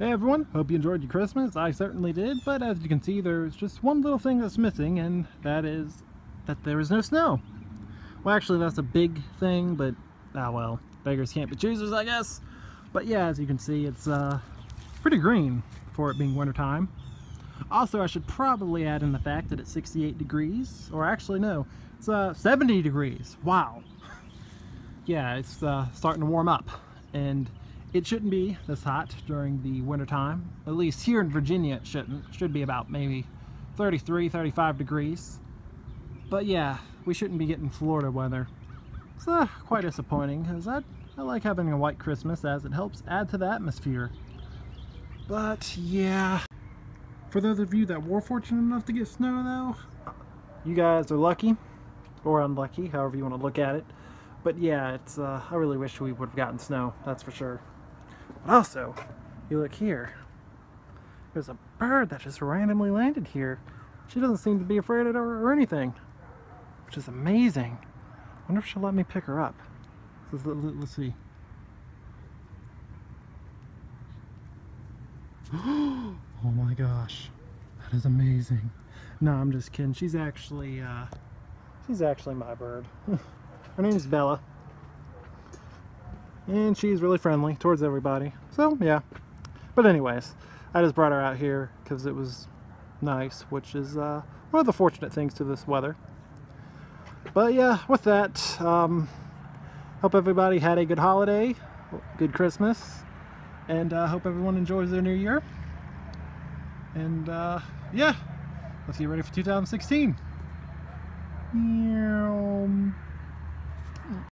Hey everyone, hope you enjoyed your Christmas. I certainly did, but as you can see, there's just one little thing that's missing, and that is that there is no snow. Well, actually, that's a big thing, but ah well, beggars can't be choosers, I guess. But yeah, as you can see, it's pretty green for it being wintertime. Also, I should probably add in the fact that it's 68 degrees, or actually no, it's 70 degrees. Wow. Yeah, it's starting to warm up, and it shouldn't be this hot during the winter time. At least here in Virginia it shouldn't. It should be about maybe 33, 35 degrees. But yeah, we shouldn't be getting Florida weather. It's quite disappointing, because I like having a white Christmas, as it helps add to the atmosphere. But yeah, for those of you that were fortunate enough to get snow though, you guys are lucky, or unlucky, however you want to look at it. But yeah, it's I really wish we would have gotten snow, that's for sure. But also, you look here, there's a bird that just randomly landed here. She doesn't seem to be afraid of her or anything, which is amazing. I wonder if she'll let me pick her up. Let's see. Oh my gosh, that is amazing. No, I'm just kidding. She's actually my bird. Her name is Bella, and she's really friendly towards everybody. So yeah, but anyways, I just brought her out here because it was nice, which is one of the fortunate things to this weather. But yeah, with that, hope everybody had a good holiday, good Christmas, and hope everyone enjoys their new year. And yeah, let's get ready for 2016.